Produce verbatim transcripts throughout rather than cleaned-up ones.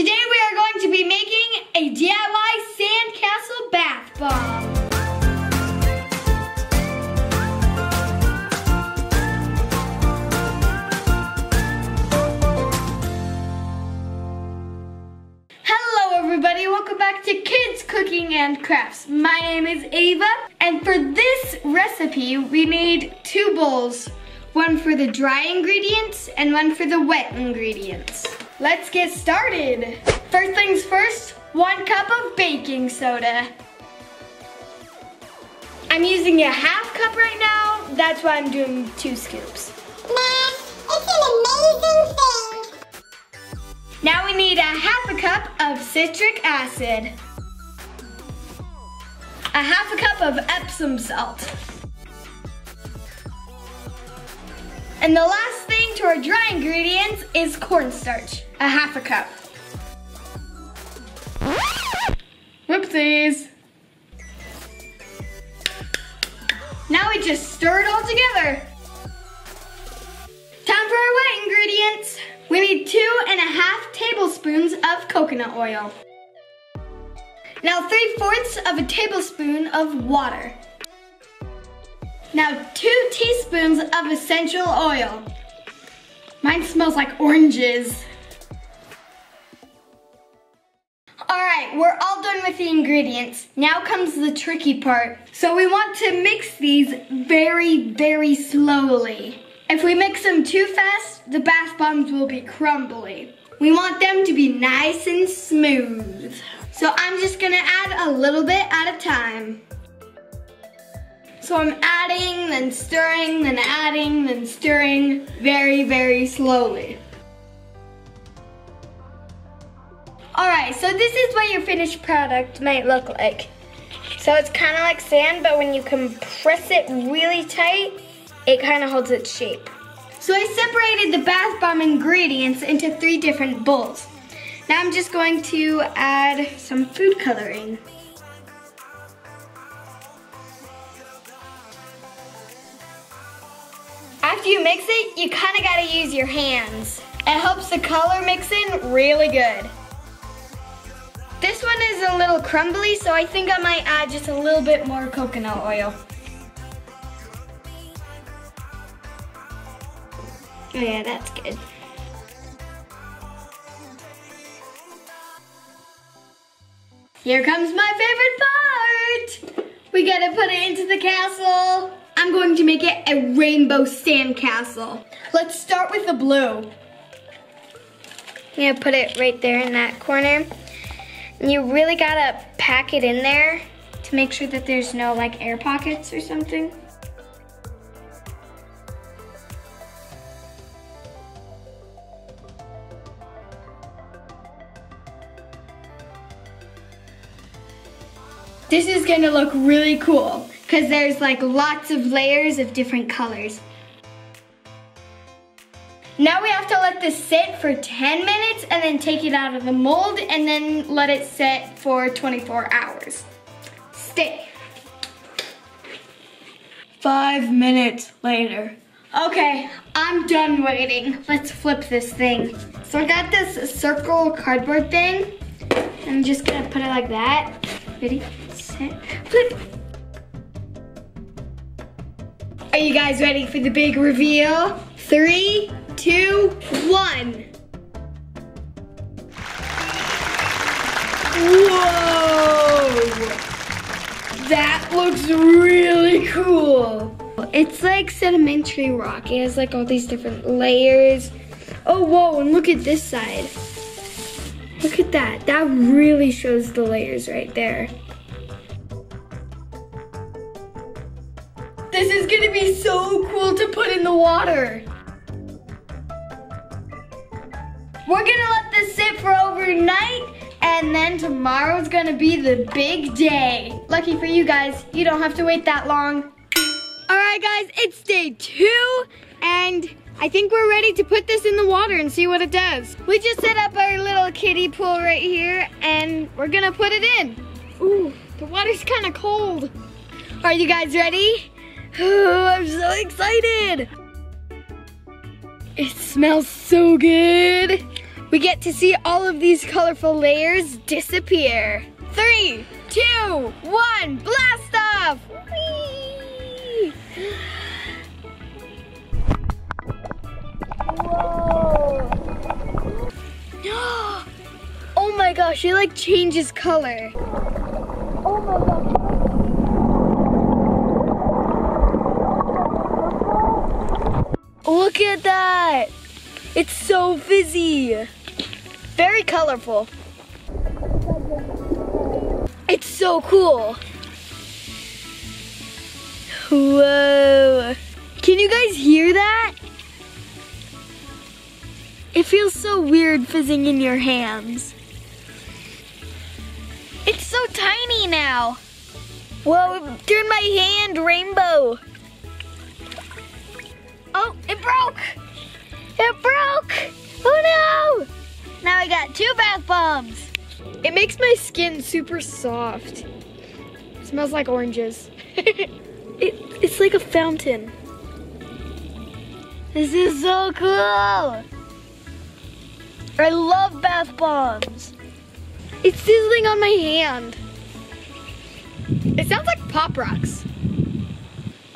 Today we are going to be making a D I Y sandcastle bath bomb. Hello everybody, welcome back to Kids Cooking and Crafts. My name is Ava, and for this recipe we need two bowls. One for the dry ingredients and one for the wet ingredients. Let's get started. First things first, one cup of baking soda. I'm using a half cup right now. That's why I'm doing two scoops. Mom, it's an amazing thing. Now we need a half a cup of citric acid. A half a cup of Epsom salt. And the last thing to our dry ingredients is cornstarch, a half a cup. Whoopsies. Now we just stir it all together. Time for our wet ingredients. We need two and a half tablespoons of coconut oil. Now three fourths of a tablespoon of water. Now two teaspoons of essential oil. Mine smells like oranges. All right, we're all done with the ingredients. Now comes the tricky part. So we want to mix these very, very slowly. If we mix them too fast, the bath bombs will be crumbly. We want them to be nice and smooth. So I'm just gonna add a little bit at a time. So I'm adding, then stirring, then adding, then stirring very, very slowly. All right, so this is what your finished product might look like. So it's kind of like sand, but when you compress it really tight, it kind of holds its shape. So I separated the bath bomb ingredients into three different bowls. Now I'm just going to add some food coloring. After you mix it, you kind of got to use your hands. It helps the color mix in really good. This one is a little crumbly, so I think I might add just a little bit more coconut oil. Oh yeah, that's good. Here comes my favorite part! We gotta put it into the castle. I'm going to make it a rainbow sandcastle. Let's start with the blue. You put it right there in that corner. And you really gotta pack it in there to make sure that there's no like air pockets or something. This is gonna look really cool, because there's like lots of layers of different colors. Now we have to let this sit for ten minutes and then take it out of the mold and then let it sit for twenty-four hours. Stay. Five minutes later. Okay, I'm done waiting. Let's flip this thing. So I got this circle cardboard thing. I'm just gonna put it like that. Ready, set, flip. Are you guys ready for the big reveal? Three, two, one. Whoa! That looks really cool. It's like sedimentary rock. It has like all these different layers. Oh, whoa, and look at this side. Look at that. That really shows the layers right there. This is gonna be so cool to put in the water. We're gonna let this sit for overnight, and then tomorrow's gonna be the big day. Lucky for you guys, you don't have to wait that long. All right guys, it's day two, and I think we're ready to put this in the water and see what it does. We just set up our little kiddie pool right here, and we're gonna put it in. Ooh, the water's kinda cold. Are you guys ready? Oh, I'm so excited. It smells so good. We get to see all of these colorful layers disappear. Three, two, one, blast off! Whee! Whoa! Oh my gosh, it like changes color. Oh my gosh. Look at that! It's so fizzy. Very colorful. It's so cool. Whoa. Can you guys hear that? It feels so weird fizzing in your hands. It's so tiny now. Whoa, it turned my hand rainbow. Oh, it broke! It broke! Oh no! Now I got two bath bombs. It makes my skin super soft. It smells like oranges. it, it's like a fountain. This is so cool! I love bath bombs. It's sizzling on my hand. It sounds like Pop Rocks.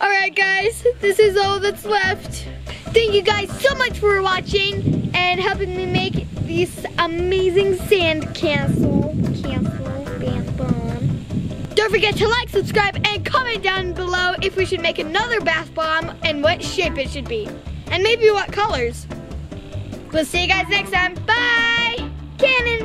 Alright guys, this is all that's left. Thank you guys so much for watching and helping me make this amazing sand castle. Castle, bath bomb. Don't forget to like, subscribe, and comment down below if we should make another bath bomb and what shape it should be. And maybe what colors. We'll see you guys next time. Bye! Cannon!